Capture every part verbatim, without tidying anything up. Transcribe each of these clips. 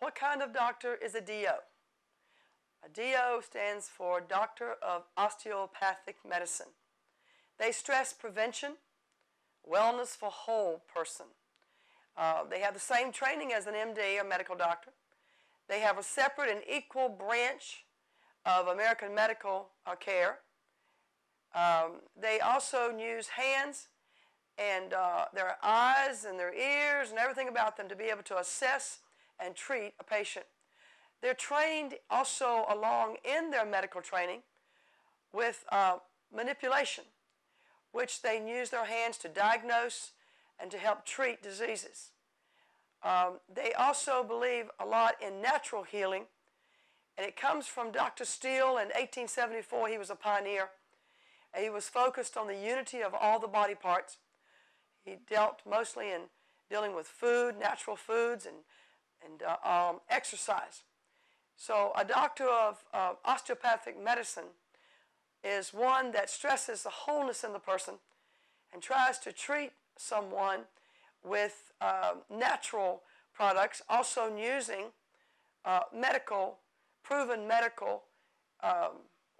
What kind of doctor is a D O? A D O stands for Doctor of Osteopathic Medicine. They stress prevention, wellness for whole person. Uh, they have the same training as an M D, a medical doctor. They have a separate and equal branch of American medical uh, care. Um, they also use hands and uh, their eyes and their ears and everything about them to be able to assess and treat a patient. They're trained also along in their medical training with uh, manipulation, which they use their hands to diagnose and to help treat diseases. Um, they also believe a lot in natural healing, and it comes from Doctor Steele. In eighteen seventy-four, he was a pioneer. He was focused on the unity of all the body parts. He dealt mostly in dealing with food, natural foods, and, and uh, um, exercise. So a doctor of uh, osteopathic medicine is one that stresses the wholeness in the person and tries to treat someone with uh, natural products, also using uh, medical, proven medical um,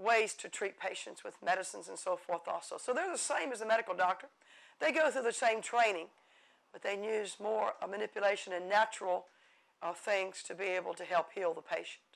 ways to treat patients with medicines and so forth also. So they're the same as a medical doctor. They go through the same training, but they use more uh, manipulation and natural uh, things to be able to help heal the patient.